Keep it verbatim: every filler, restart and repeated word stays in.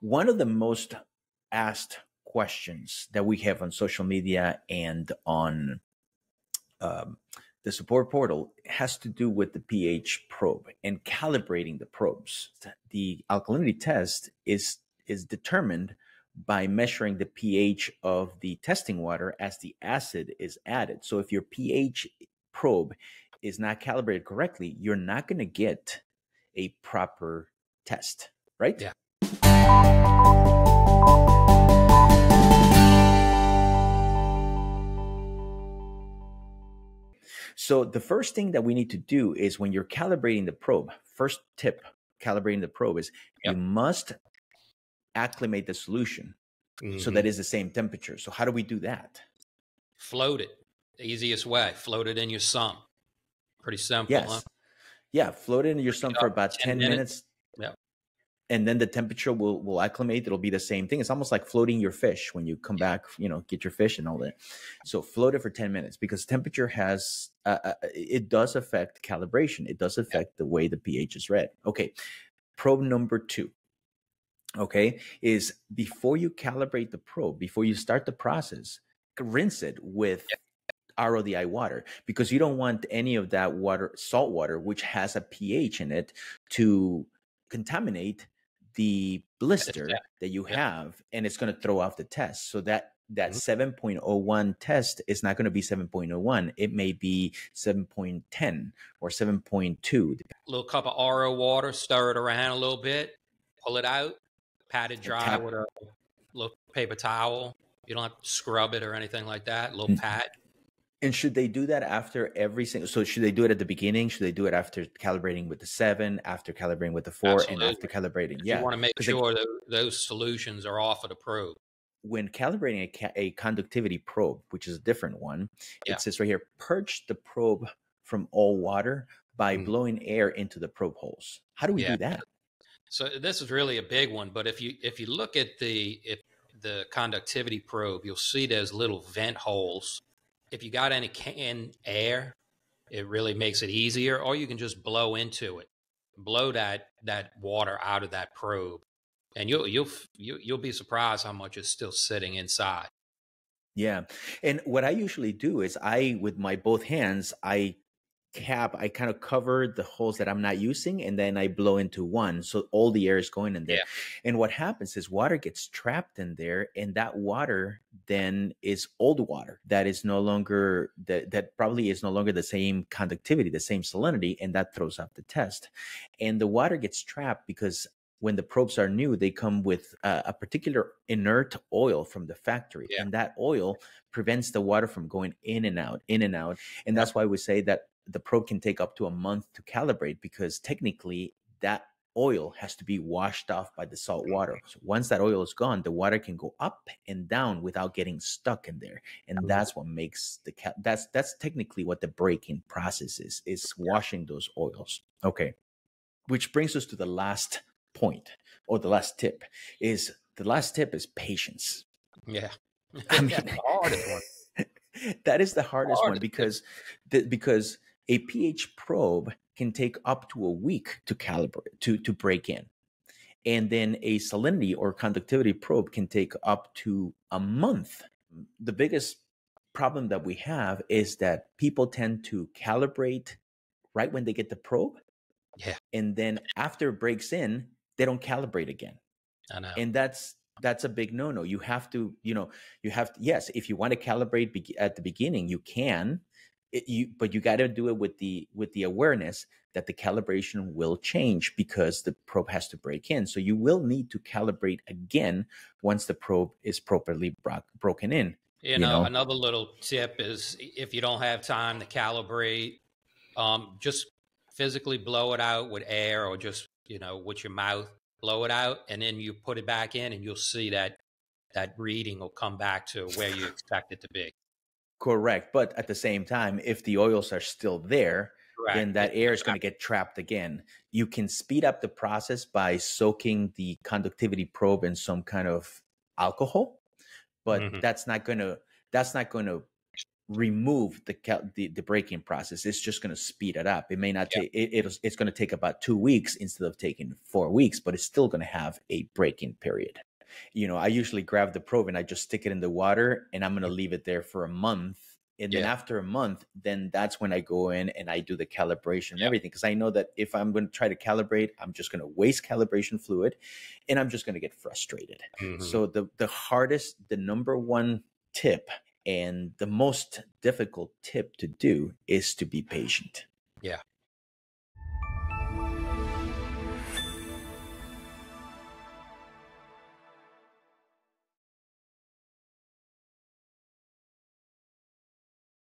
One of the most asked questions that we have on social media and on um, the support portal has to do with the pH probe and calibrating the probes. The alkalinity test is, is determined by measuring the pH of the testing water as the acid is added. So if your pH probe is not calibrated correctly, you're not going to get a proper test, right? Yeah. So the first thing that we need to do is when you're calibrating the probe, first tip, calibrating the probe is yep. you must acclimate the solution mm-hmm. so that it's the same temperature. So how do we do that? Float it. The easiest way. Float it in your sump. Pretty simple. Yes. Huh? Yeah. Float it in your sump for about ten minutes. Yeah. And then the temperature will, will acclimate. It'll be the same thing. It's almost like floating your fish when you come back, you know, get your fish and all that. So float it for ten minutes because temperature has, uh, uh, it does affect calibration. It does affect yeah. the way the pH is read. Okay. Probe number two, okay, is before you calibrate the probe, before you start the process, rinse it with yeah. R O D I water because you don't want any of that water, salt water, which has a pH in it to contaminate the blister yeah. that you have, yeah. and it's going to throw off the test. So that that mm-hmm. seven point oh one test is not going to be seven point oh one. It may be seven point ten or seven point two. A little cup of R O water, stir it around a little bit, pull it out, pat it dry tap with a little paper towel. You don't have to scrub it or anything like that. A little mm-hmm. pat. And should they do that after every single, so should they do it at the beginning? Should they do it after calibrating with the seven, after calibrating with the four, Absolutely. and after calibrating? Yeah. You want to make sure they, that those solutions are off of the probe. When calibrating a, ca a conductivity probe, which is a different one, yeah. it says right here, purge the probe from all water by mm. blowing air into the probe holes. How do we yeah. do that? So this is really a big one, but if you, if you look at the, if the conductivity probe, you'll see there's little vent holes. If you got any canned air, it really makes it easier, or you can just blow into it, blow that, that water out of that probe, and you'll, you'll, you'll be surprised how much is still sitting inside. Yeah. And what I usually do is I, with my both hands, I cap, I kind of cover the holes that I'm not using, and then I blow into one. So all the air is going in there. Yeah. And what happens is water gets trapped in there, and that water then is old water that is no longer, that, that probably is no longer the same conductivity, the same salinity, and that throws off the test. And the water gets trapped because when the probes are new, they come with uh, a particular inert oil from the factory. Yeah. And that oil prevents the water from going in and out, in and out. And that's why we say that the probe can take up to a month to calibrate, because technically that oil has to be washed off by the salt water. So once that oil is gone, the water can go up and down without getting stuck in there. And that's what makes the, that's, that's technically what the breaking process is, is washing those oils. Okay. Which brings us to the last point, or the last tip is the last tip is patience. Yeah. I mean, that's the hardest one. That is the hardest Hard. one because, the, because a pH probe can take up to a week to calibrate, to, to break in. And then a salinity or conductivity probe can take up to a month. The biggest problem that we have is that people tend to calibrate right when they get the probe. Yeah. And then after it breaks in, they don't calibrate again. I know. And that's, that's a big no-no. You have to, you know, you have to, yes, if you want to calibrate be at the beginning, you can. It, you, but you got to do it with the with the awareness that the calibration will change because the probe has to break in. So you will need to calibrate again once the probe is properly bro broken in. You, you know, know, another little tip is if you don't have time to calibrate, um, just physically blow it out with air, or just, you know, with your mouth, blow it out, and then you put it back in, and you'll see that that reading will come back to where you expect it to be. Correct. But at the same time, if the oils are still there, Correct. then that air is going to get trapped again. You can speed up the process by soaking the conductivity probe in some kind of alcohol, but mm-hmm. that's not going to, that's not going to remove the the, the braking process. It's just going to speed it up. It may not yeah. take it, it'll, it's going to take about two weeks instead of taking four weeks, but it's still going to have a braking period. You know, I usually grab the probe and I just stick it in the water, and I'm going to leave it there for a month. And yeah. then after a month, then that's when I go in and I do the calibration and yeah. everything. Because I know that if I'm going to try to calibrate, I'm just going to waste calibration fluid and I'm just going to get frustrated. Mm-hmm. So the, the hardest, the number one tip and the most difficult tip to do is to be patient. Yeah.